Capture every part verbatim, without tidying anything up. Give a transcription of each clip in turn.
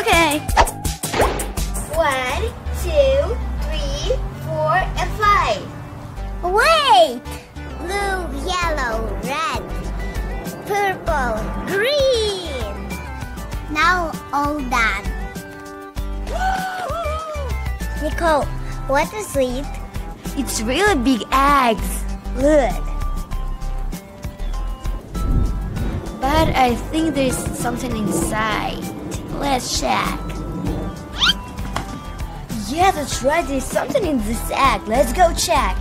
Okay. One, two, three, four, and five. Wait! Blue, yellow, red, purple, green. Now all done. Nicole, what is it? It's really big eggs. Look. But I think there's something inside. Let's check. Yeah, that's right. There's something in this egg. Let's go check.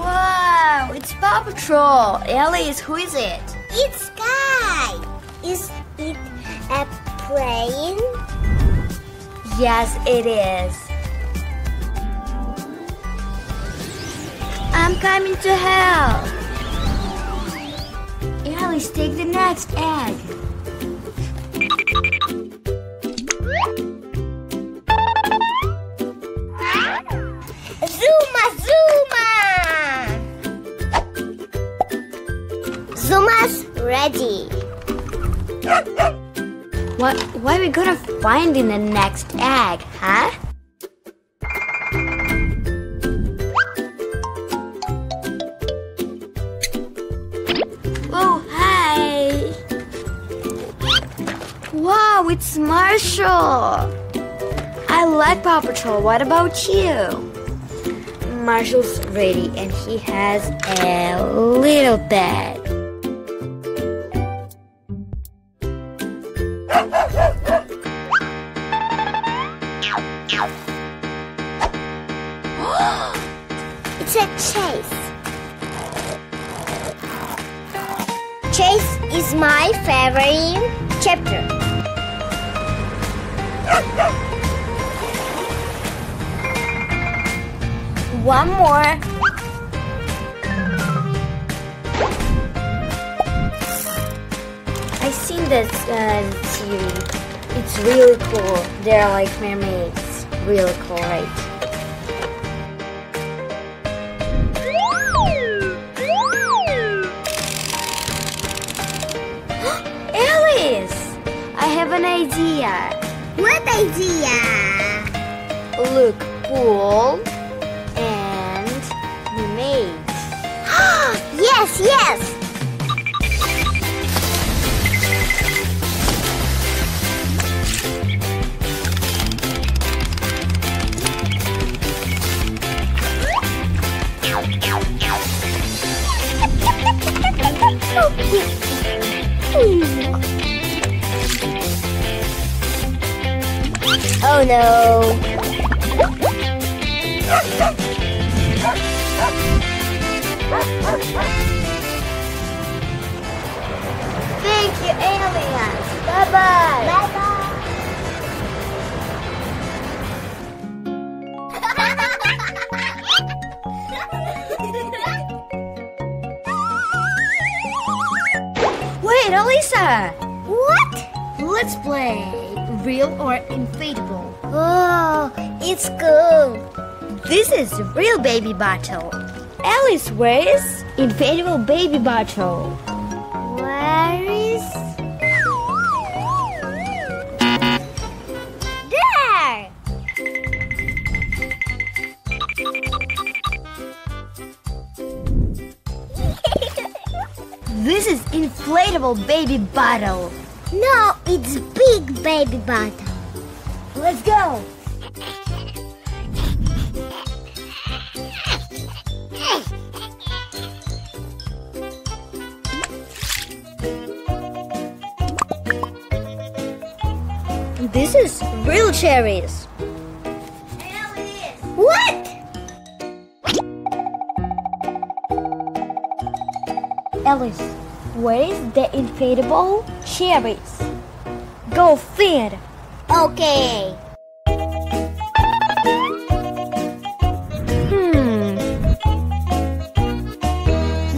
Wow, it's Paw Patrol. Alice, who is it? It's Skye. Is it a plane? Yes, it is. I'm coming to help. Alice, take the next egg. Zuma, Zuma! Zuma's ready. What, what are we gonna find in the next egg, huh? Oh, hi! Wow, it's Marshall! I like Paw Patrol, what about you? Marshall's ready and he has a little bag. It's a chase. Chase is my favorite chapter. One more. I seen this uh, series. It's really cool. They're like mermaids. Really cool, right? An idea. What idea? Look, pool and mermaid. Yes, yes. Mm. Oh no! Thank you, aliens! Bye bye! Bye bye! Wait, Alisa! What? Let's play! Real or inflatable? Oh, it's cool. This is a real baby bottle. Alice, where is inflatable baby bottle? Where is? There! This is inflatable baby bottle. No, it's big baby bottle. Let's go! This is real cherries. Alice! What? Alice, where is the inflatable cherries? Go feed. Okay. Hmm.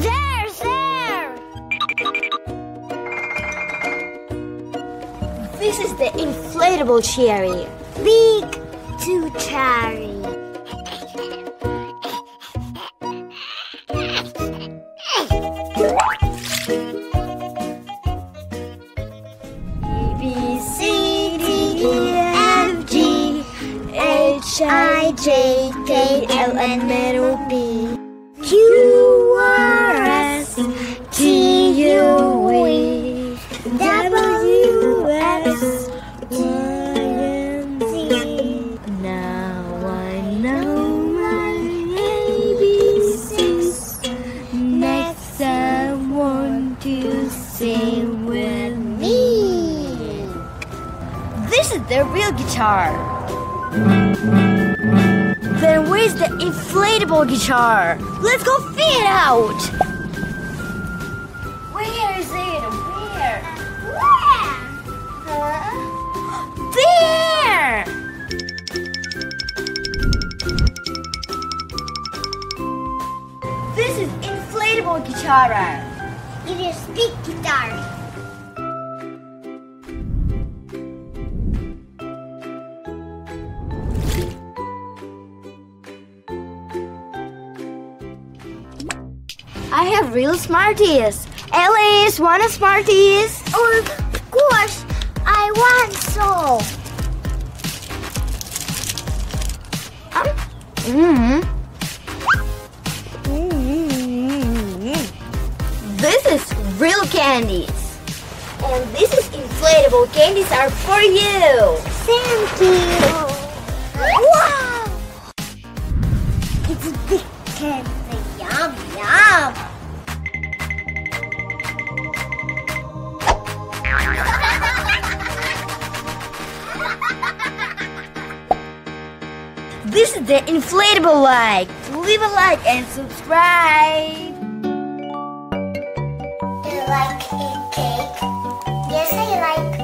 There, there. This is the inflatable cherry. Big two cherry. I, J, K, L, N, L, P, Q, R, S, T, U, V, W, X, Y, and Z. Now I know my A B Cs. Next I want to sing with me. This is the real guitar. Then where's the inflatable guitar? Let's go figure it out! Where is it? Where? Where? Huh? There! This is inflatable guitar. It is big guitar. I have real Smarties. Alice, want a Smarties? Oh, of course, I want so. Um, mm-hmm. Mm-hmm. This is real candies. And this is inflatable. Candies are for you. Thank you. Wow! It's a big candy. Yum, yum. This is the inflatable like. Leave a like and subscribe. Do you like eat cake? Yes, I like.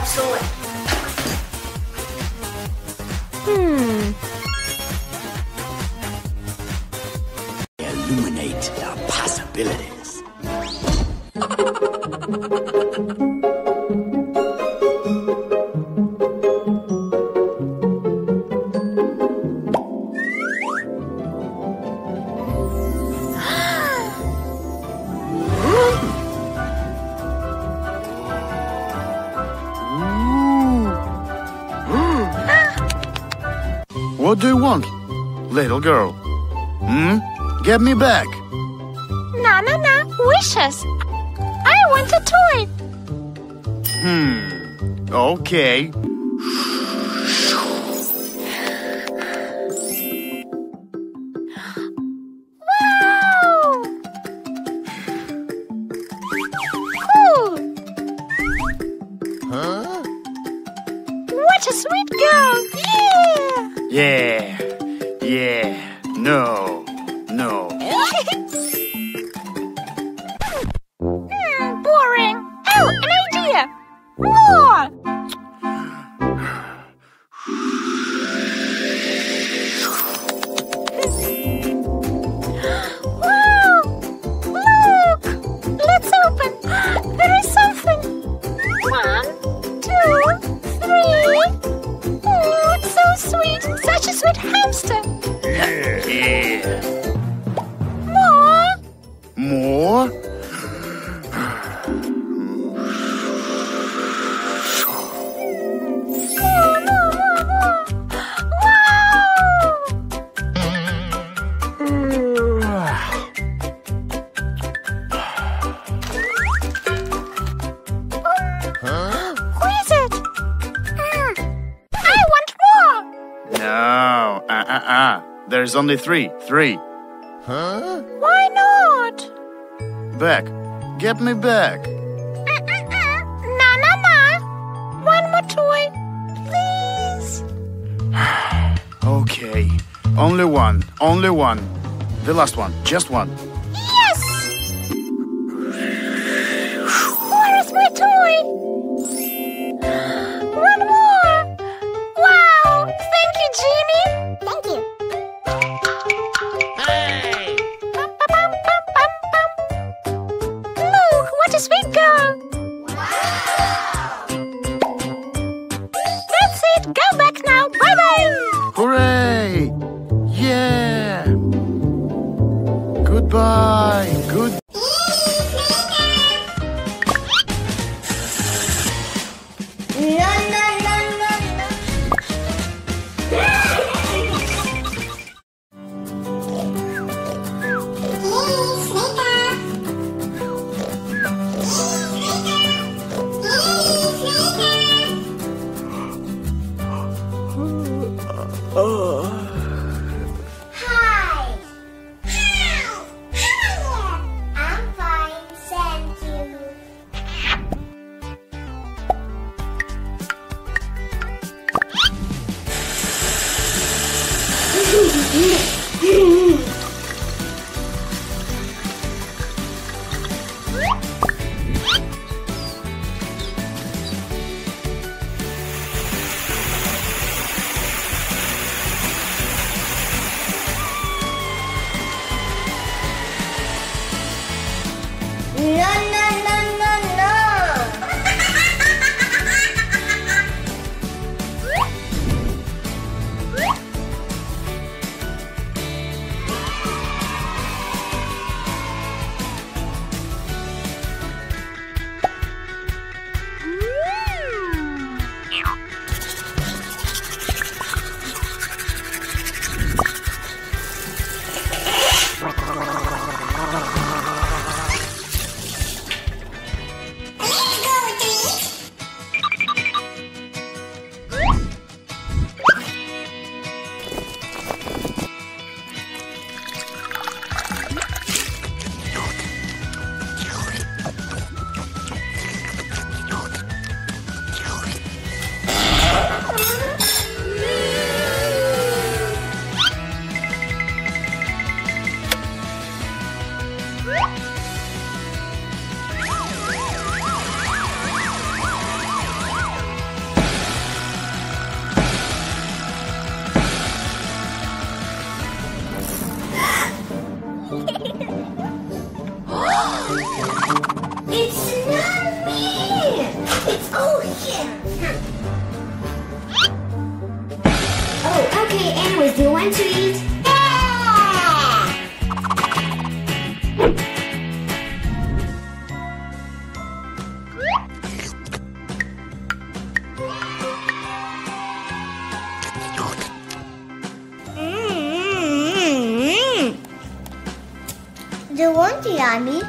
capsule. Hmm. Illuminate the possibilities. What do you want, little girl? Hmm? Get me back. No, no, no. Wishes. I want a toy. Hmm. Okay. Yeah, yeah, no, no. Hmm, boring. Oh, an idea! More! Wow! Look! Let's open. There is something. One, two, three. Oh, it's so sweet. Such a sweet hamster. Yeah. Yeah. More? More? More, more, more, more. Wow! Huh? Who is it? I want more. No, uh-uh-uh. There's only three, three. Huh? Why not? Back, get me back. Uh-uh-uh. No, no, no. One more toy, please. Okay, only one, only one. The last one, just one. Yes! Where is my toy? One more. Wow, thank you, Genie. Thank you. Hey! Bum, bum, bum, bum, bum, bum. Look, what a sweet girl. That's it. Go back now. Bye-bye. Hooray! Yeah! Goodbye. Good. was the one to eat. Mm-hmm. They weren't yummy.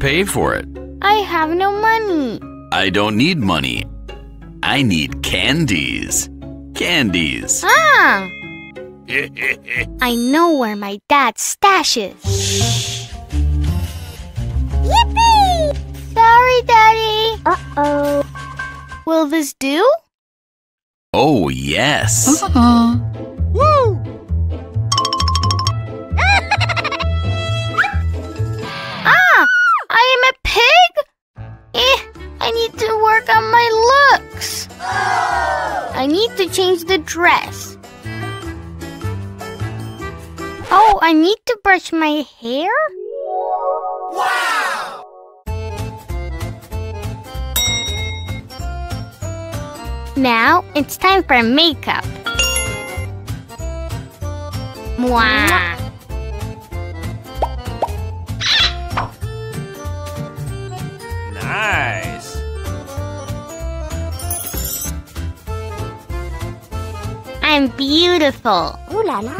Pay for it. I have no money. I don't need money. I need candies. Candies. Ah! I know where my dad stashes. Yippee! Sorry, Daddy. Uh-oh. Will this do? Oh, yes. Uh-huh. Woo! I am a pig? Eh, I need to work on my looks. I need to change the dress. Oh, I need to brush my hair? Wow! Now it's time for makeup. Mwah! Nice. I'm beautiful. Ooh la la.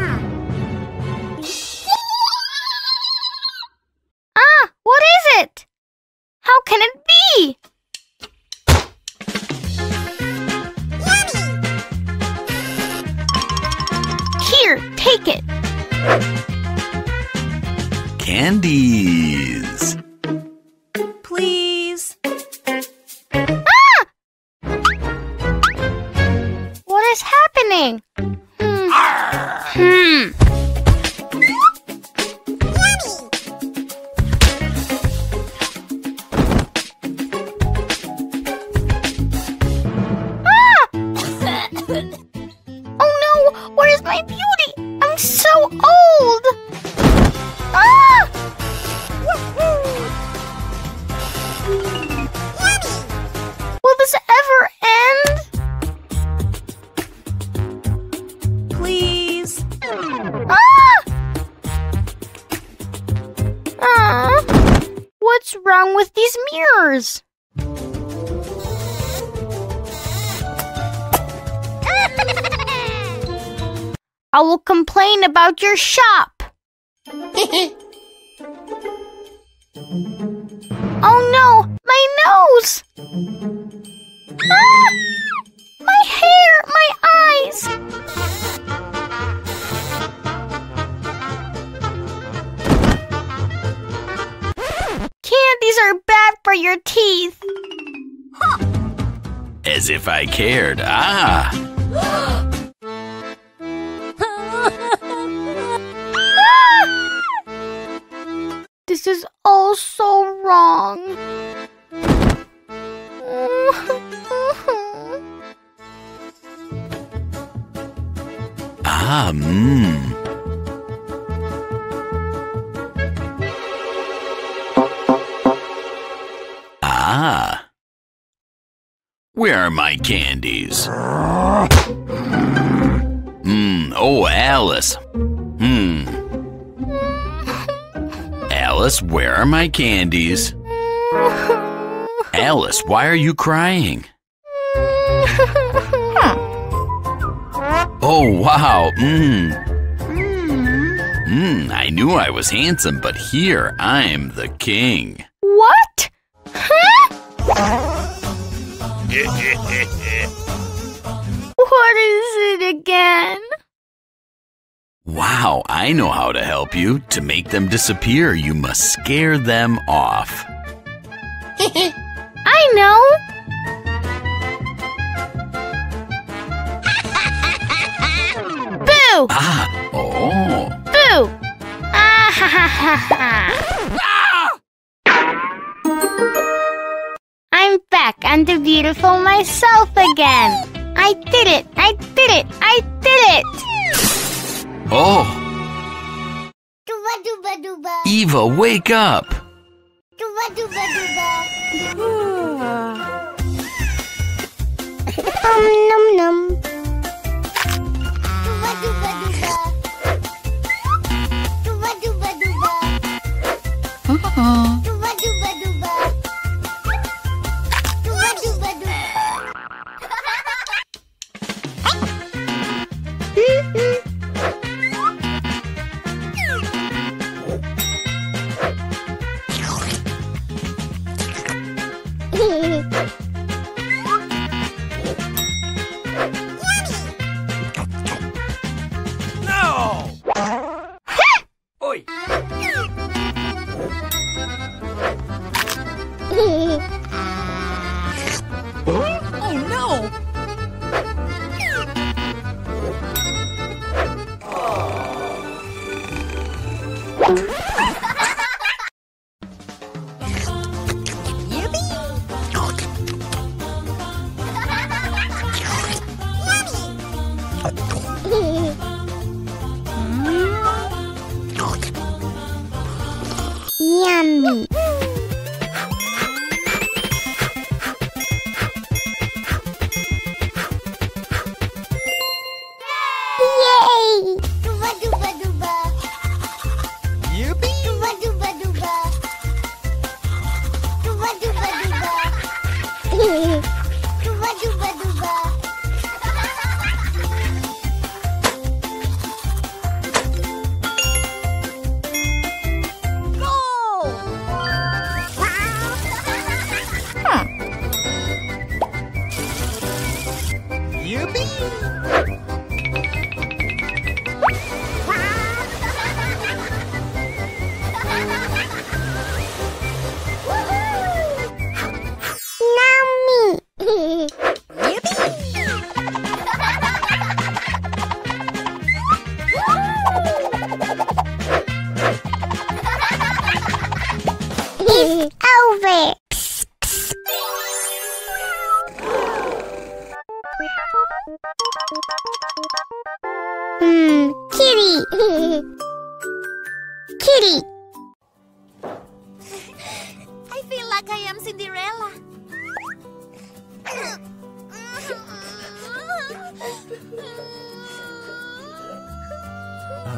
Ah, what is it? How can it be? Yummy. Here, take it. Candies. Hmm. Hmm. Ah! Oh no! Where is my beauty? I'm so old! Ah! Woohoo! Will this ever end? What's wrong with these mirrors? I will complain about your shop. Oh no, my nose! Ah! My hair, my eyes! Candies are bad for your teeth. Huh. As if I cared. Ah! Ah! This is all so wrong. Ah, mmm. Ah. Where are my candies? Hmm. Oh, Alice. Hmm. Alice, where are my candies? Alice, why are you crying? Oh, wow. Mmm. Mmm, I knew I was handsome, but here I'm the king. What? Huh? What is it again? Wow, I know how to help you. To make them disappear, you must scare them off. I know. Boo! Ah, oh. I'm back. I'm the beautiful myself again. I did it. I did it. I did it. Oh. Eva, wake up. Um, num num. Uh-huh.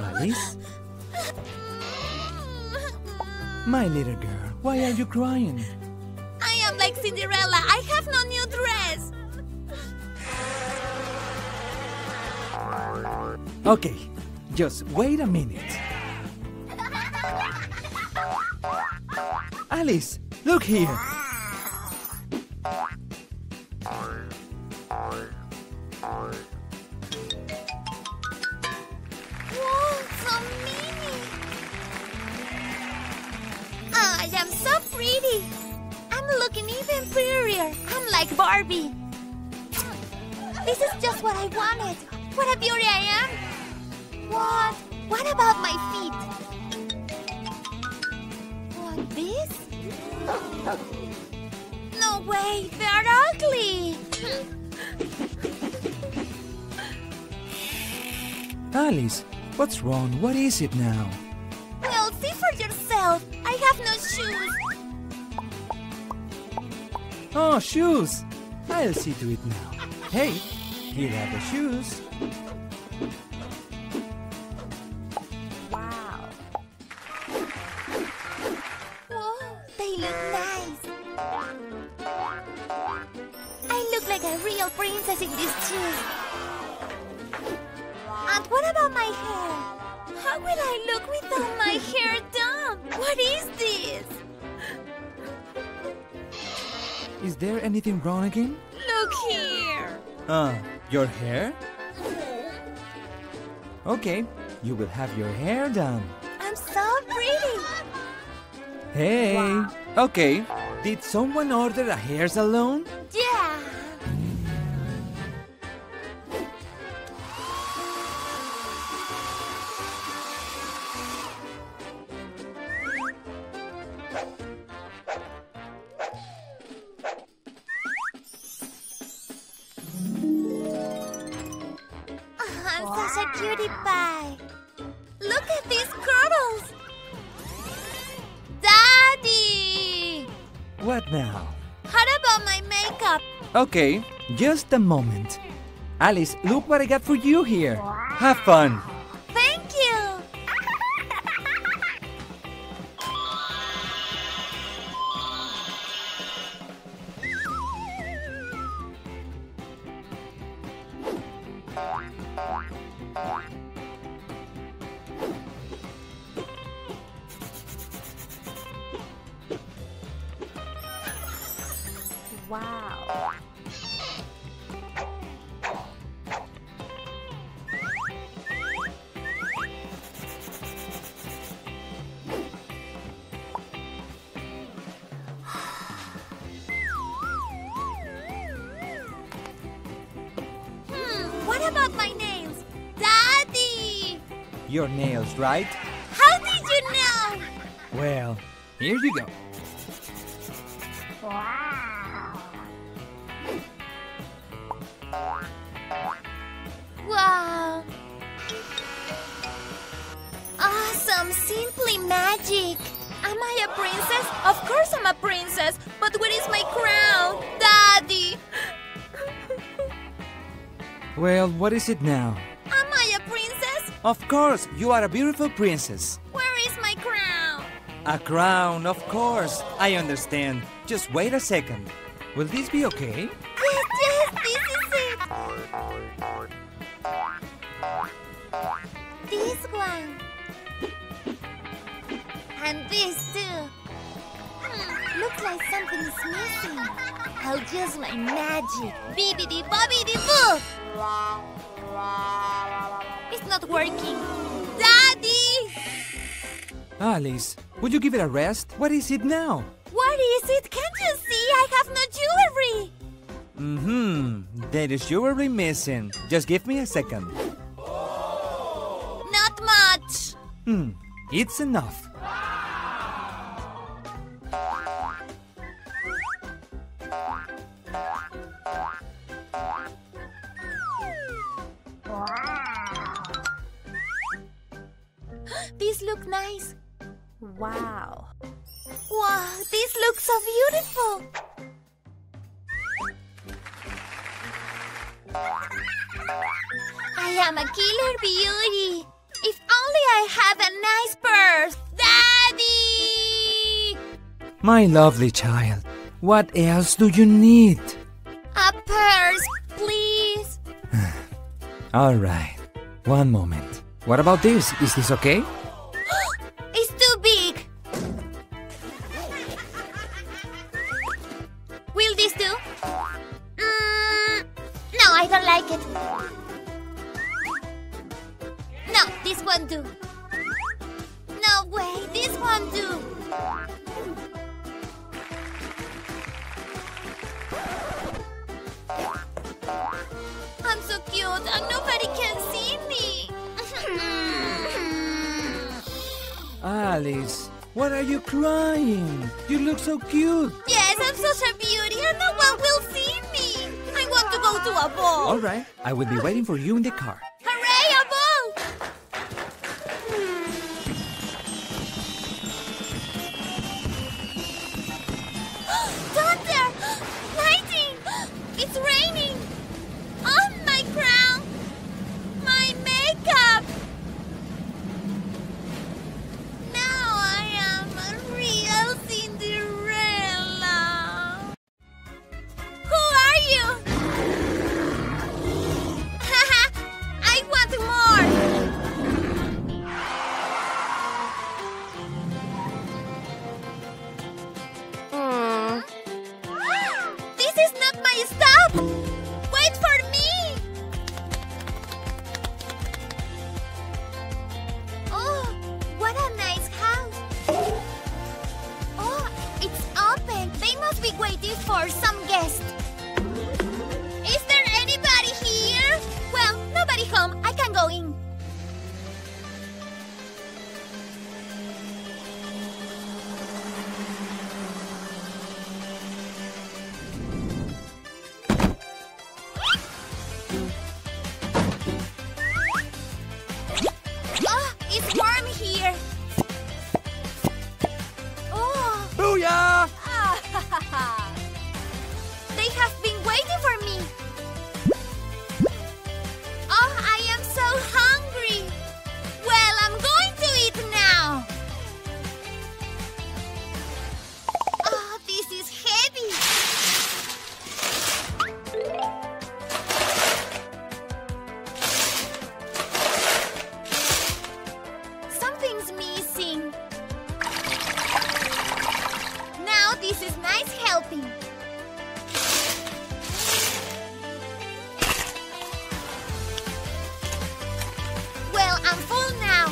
Alice? My little girl, why are you crying? I am like Cinderella. I have no new dress. Okay, just wait a minute. Alice, look here. What's wrong? What is it now? Well, see for yourself. I have no shoes. Oh, shoes! I'll see to it now. Hey, here are the shoes. Wow. Oh, they look nice. I look like a real princess in these shoes. And what about my hair? How will I look with all my hair done? What is this? Is there anything wrong again? Look here! Ah, uh, your hair? Okay, you will have your hair done. I'm so pretty! Hey! Wow. Okay, did someone order a hair salon? Yeah! Okay, just a moment. Alice, look what I got for you here. Have fun. Thank you. Wow. Your nails, right? How did you know? Well, here you go. Wow! Wow! Awesome! Simply magic! Am I a princess? Of course I'm a princess! But where is my crown? Daddy! Well, what is it now? Of course, you are a beautiful princess. Where is my crown? A crown, of course. I understand. Just wait a second. Will this be okay? Yes, yes, this is it. This one. And this too. Hmm, looks like something is missing. I'll use my magic. Bibbidi bobbidi boo! It's not working. Daddy! Alice, would you give it a rest? What is it now? What is it? Can't you see? I have no jewelry! Mm-hmm. There is jewelry missing. Just give me a second. Not much! Hmm. It's enough. These look nice. Wow. Wow, these look so beautiful. I am a killer beauty. If only I have a nice purse. Daddy! My lovely child, what else do you need? A purse, please. All right. One moment. What about this? Is this okay? Alice, what are you crying? You look so cute. Yes, I'm such a beauty and no one will see me. I want to go to a ball. All right, I will be waiting for you in the car. Hooray, a ball! Thunder! must be waiting for some guest. Is there anybody here? Well, nobody home. I can go in. They have been waiting for me. Oh, I am so hungry. Well, I'm going to eat now. Oh, this is heavy. Something's missing. Now this is nice helping. Well, I'm full now.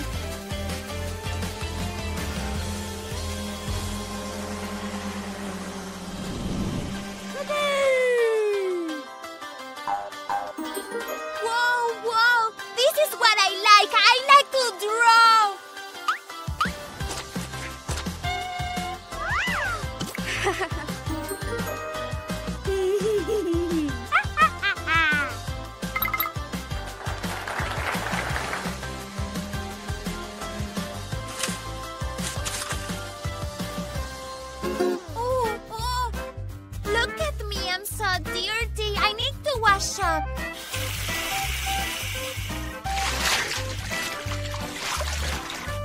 Whoa, whoa, this is what I like. I like to draw. Up.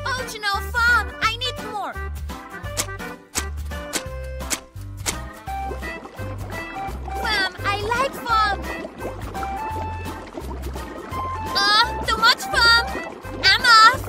Oh, no fun! I need more. Mom, I like fun. Oh, too much fun. I'm off.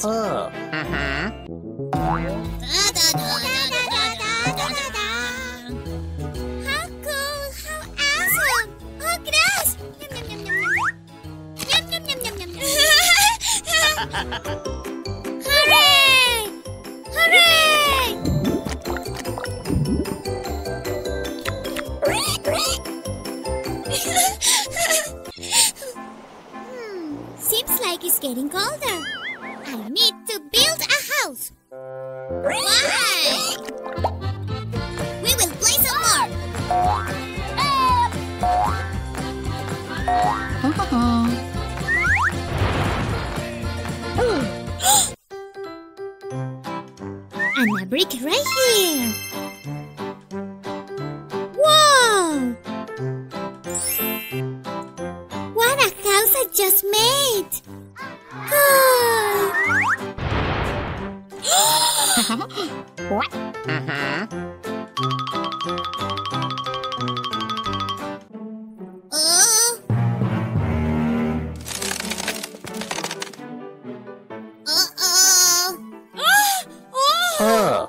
Uh-oh. Oh. Uh,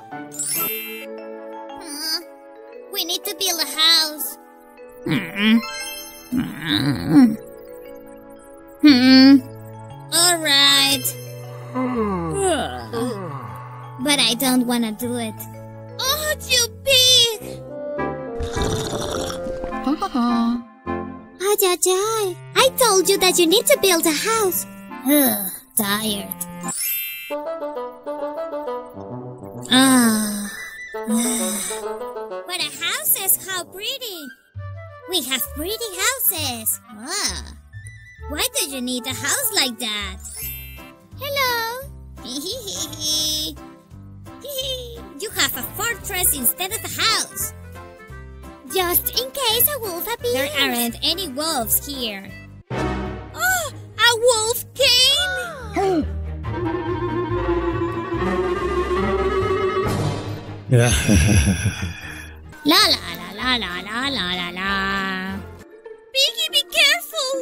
we need to build a house. Mm-mm. Mm-mm. Hmm. All right. Uh, but I don't want to do it. Oh, you pig! Oh. Ajajai, I told you that you need to build a house. Ugh, tired. Ah. But a house is how pretty. We have pretty houses. Oh. Why do you need a house like that? Hello. You have a fortress instead of a house. Just in case a wolf appears. There aren't any wolves here. Oh, a wolf came! La la la la la la la la. Piggy, be careful!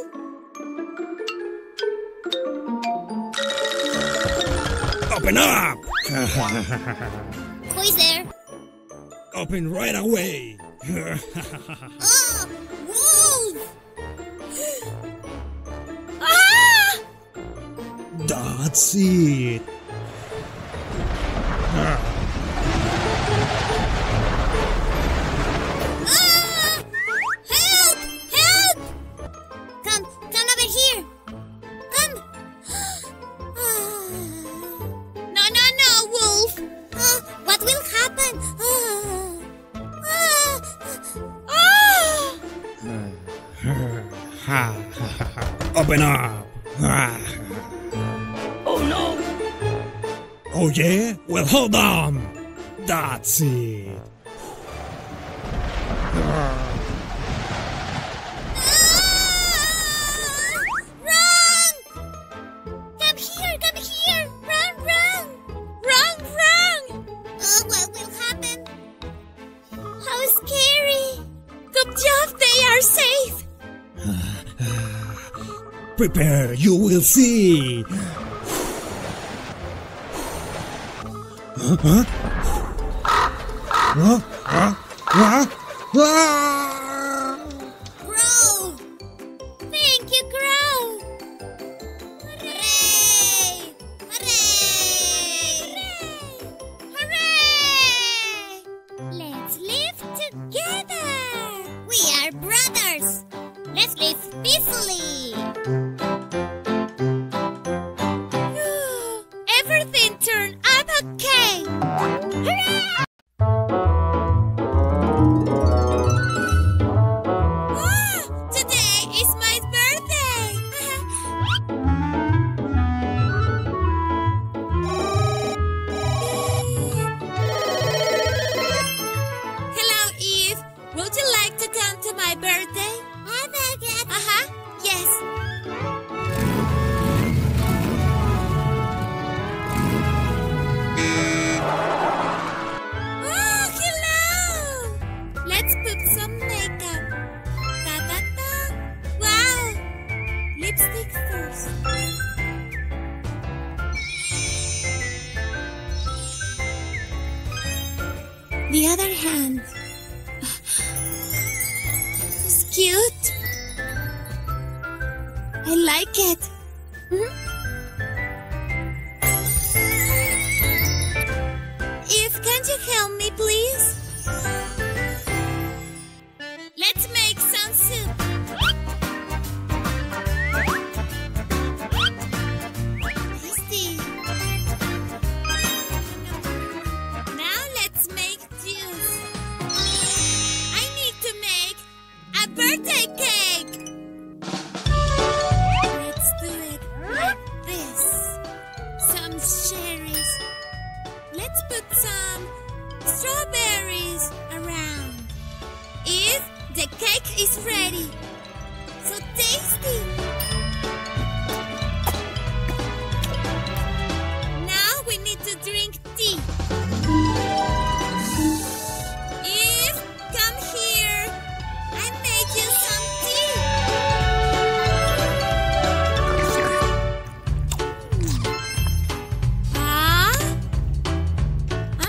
Open up! Who is there? Open right away! Oh, wolf! Ah! That's it. Ah! Help! Help! Come, come over here. Come. No, no, no, wolf. Uh, what will happen? Uh, Open up! Oh no! Oh yeah? Well hold on! That's it! Ah! Run! Come here! Come here! Run! Run! Run! Run! Oh, what will happen? How scary! Good job! They are safe! Prepare, you will see! Huh? Huh? Huh? Huh? Huh? Huh? Crow! Thank you, Crow! Hooray! Hooray! Hooray! Hooray! Let's live together! We are brothers! Let's live peacefully! Everything turned out okay! Hooray! Oh, today is my birthday! Hello, Eve. Would you like to come to my birthday? Uh-huh, yes. Oh, hello! Let's put some makeup. Da-da-da. Wow! Lipstick first. The other hand. It's cute. I like it. Hmm? Eve, can you help me, please? Let's make some soup. Tasty. Now let's make juice. I need to make a birthday cake. Strawberries around. If the cake is ready, so tasty. Now we need to drink tea. If come here, I make you some tea. Ah? Huh?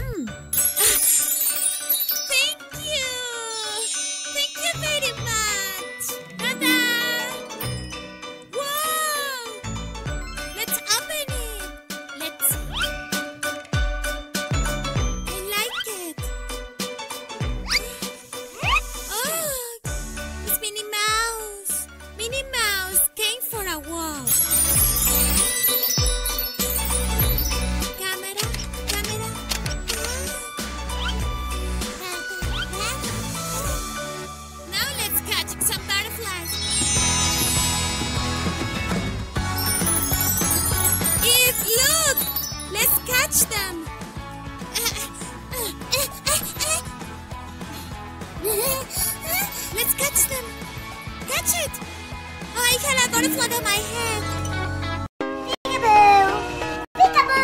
Let's catch them! Let's catch them! Catch it! Oh, I cannot go to flood on my head! Peekaboo! Peekaboo!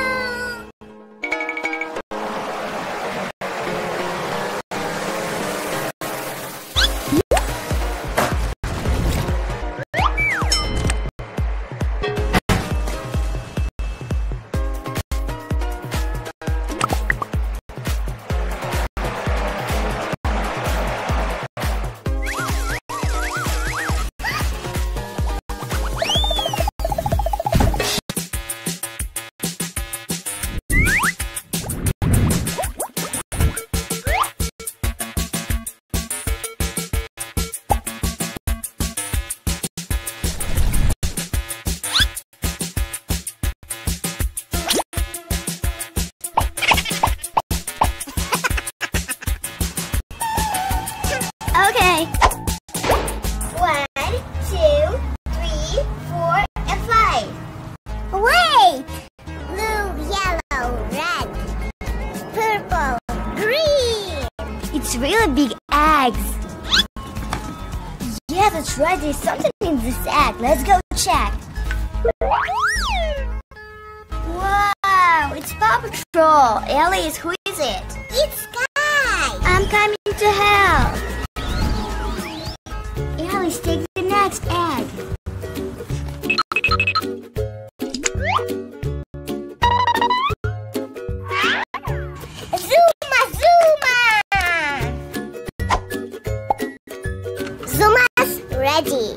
Right, there's something in this egg. Let's go check. Wow, it's Paw Patrol. Alice, who is it? It's Skye. I'm coming to help. Alice, take the next egg. Zuma, Zuma! Zuma! Ready.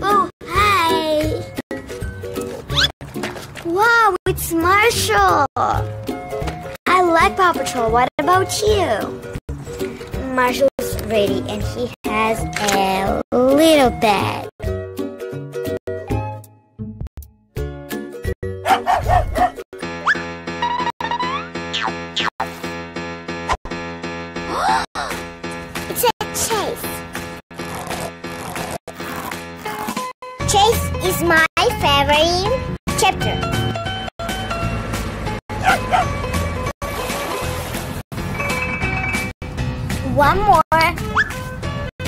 Oh, hi. Wow, it's Marshall. I like Paw Patrol. What about you? Marshall's ready and he has a little bag. One more. I've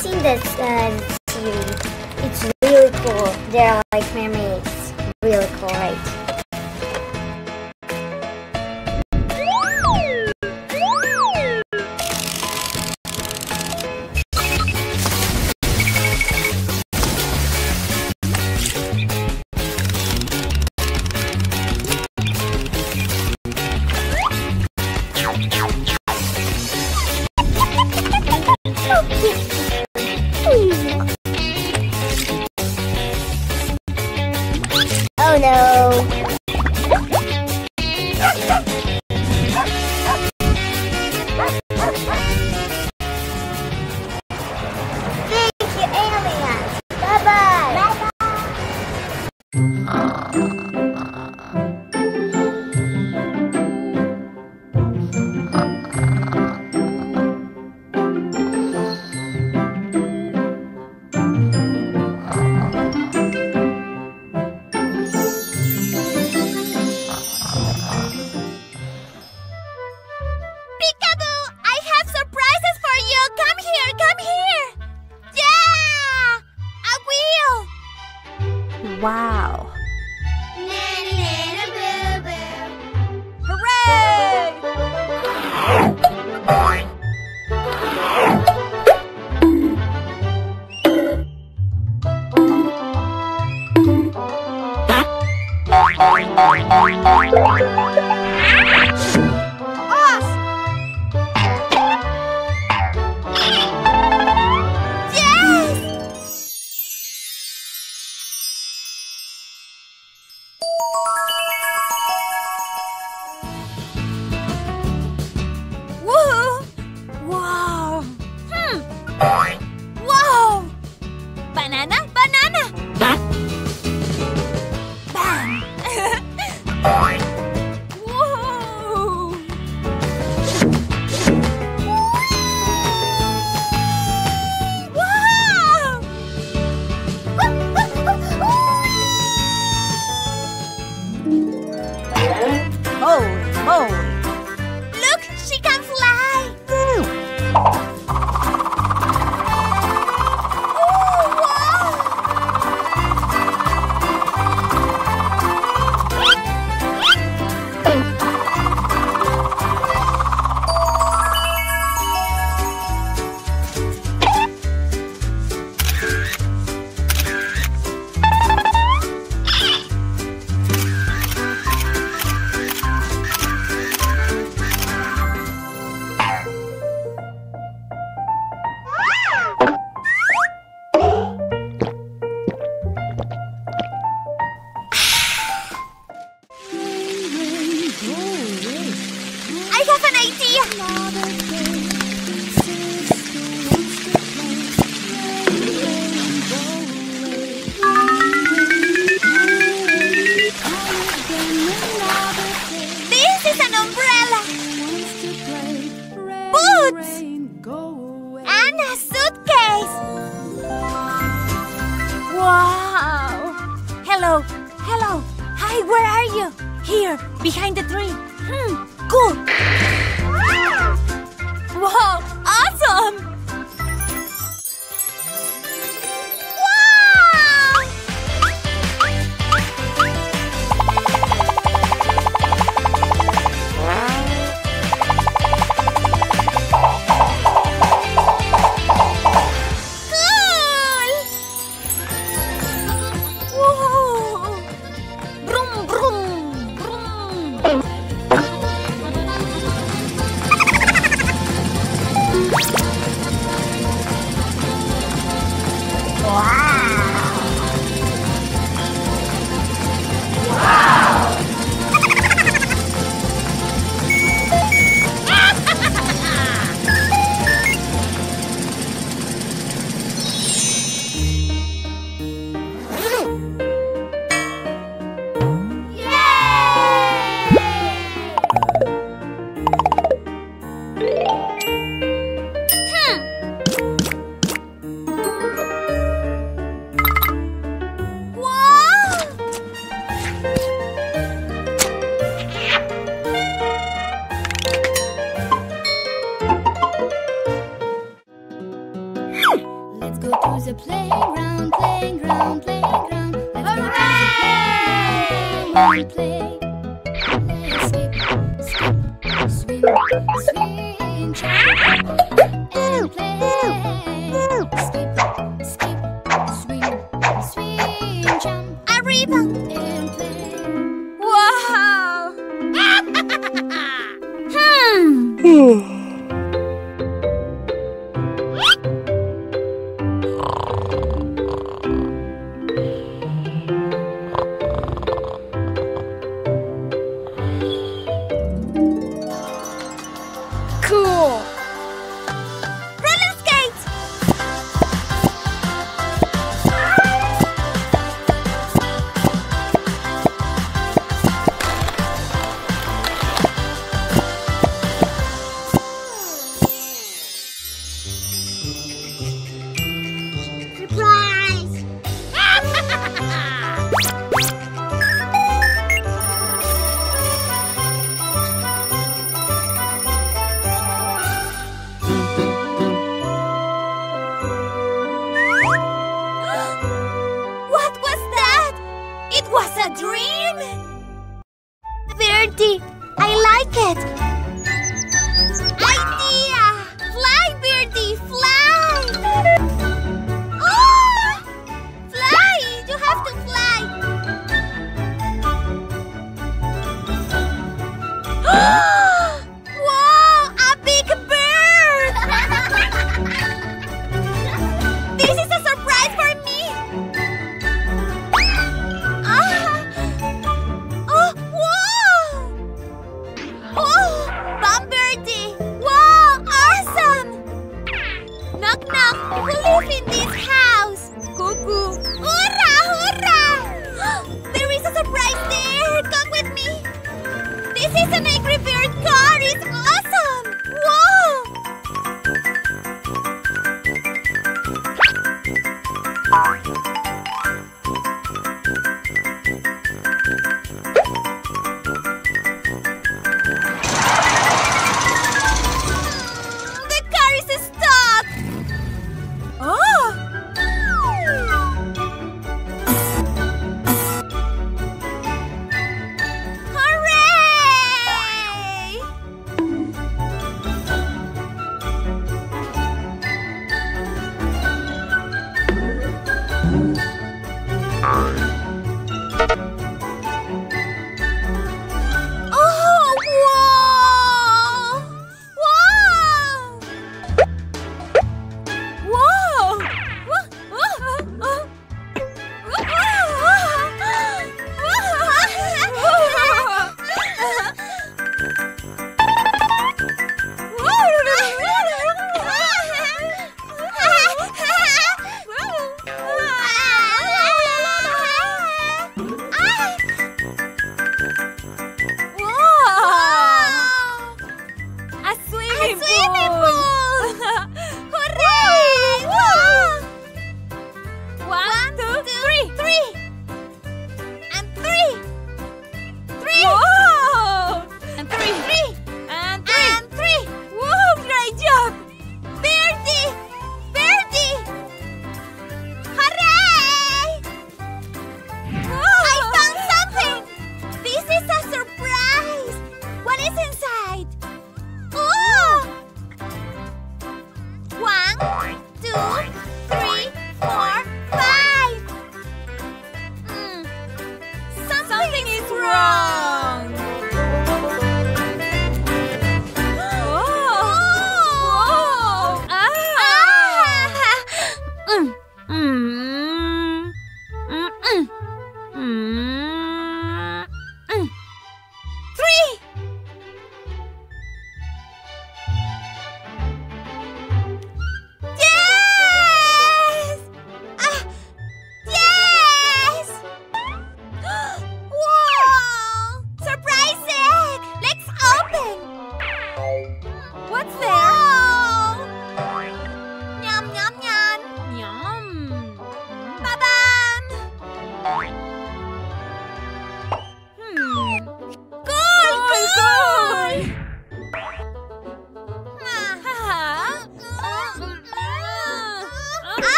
seen this uh, series. It's really cool. They're like mermaids. Really cool, right? Oh no!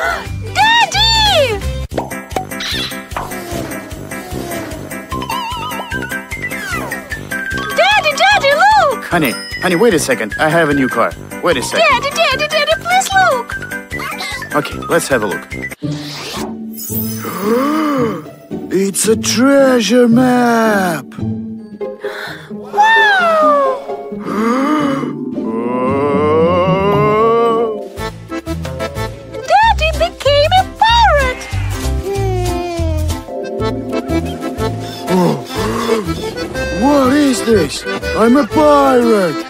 Daddy! Daddy, Daddy, look! Honey, honey, wait a second. I have a new car. Wait a second. Daddy, Daddy, Daddy, please look! Okay, let's have a look. It's a treasure map! Wow! Daddy became a pirate! Oh. What is this? I'm a pirate!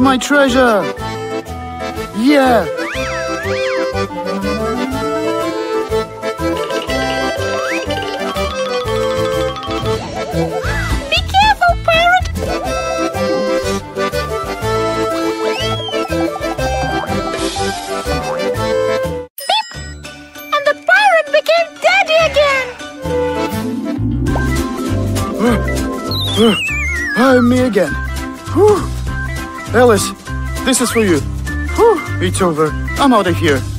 My treasure! Yeah! Be careful, parrot! Beep! And the pirate became daddy again! Uh, uh, I'm me again! Whew. Alice, this is for you. Whew, it's over. I'm out of here.